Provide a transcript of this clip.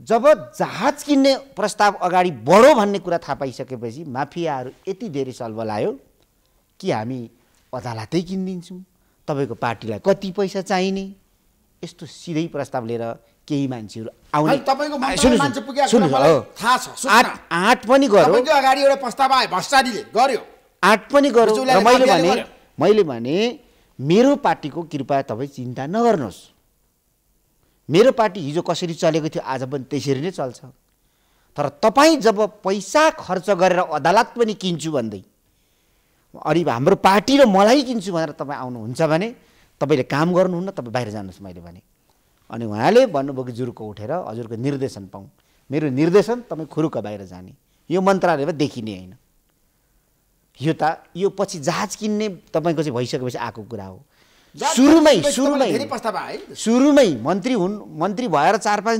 जब जहाज किन्ने प्रस्ताव अगाडि बढो भन्ने कुरा थाहा पाइसकेपछि माफियाहरु यति धेरै सल्बलायो कि हामी अदालतै किनिदिन्छौँ, तपाईको पार्टीलाई कति पैसा चाहिने, यस्तो सिधै प्रस्ताव लिएर केही मान्छेहरु आउने। तपाईको मान्छे पुग्या कुरा मलाई थाहा छ। आठ पनि गर्यो, तपाईको अगाडि एउटा प्रस्ताव आयो, भ्रष्टाचारीले गर्यो, आठ पनि गर्यो। मैले भने मेरो पार्टीको कृपया तपाई चिन्ता नगर्नुहोस्, मेरो पार्टी हिजो कसरी चलेको थियो आज पनि त्यसरी नै चल्छ। तर तपाई जब पैसा खर्च गरेर अदालत पनि किन्छु भन्दै अनि हाम्रो पार्टी र मलाई किन्छु भनेर तपाई आउनुहुन्छ भने तपाईले काम गर्नुहुन्न, तपाई बाहिर जानुहोस् मैले भने। अनि उहाँले भन्नुभयो कि जुरुको उठेर हजुरको निर्देशन पाऊँ, मेरो निर्देशन तपाई खुरुक बाहिर जाने, यो मन्त्रालयमा देखिने हैन। यो पछि जहाज किन्ने तपाईको चाहिँ भइसकेपछि आएको कुरा हो। सुरुमै मन्त्री भएर 4-5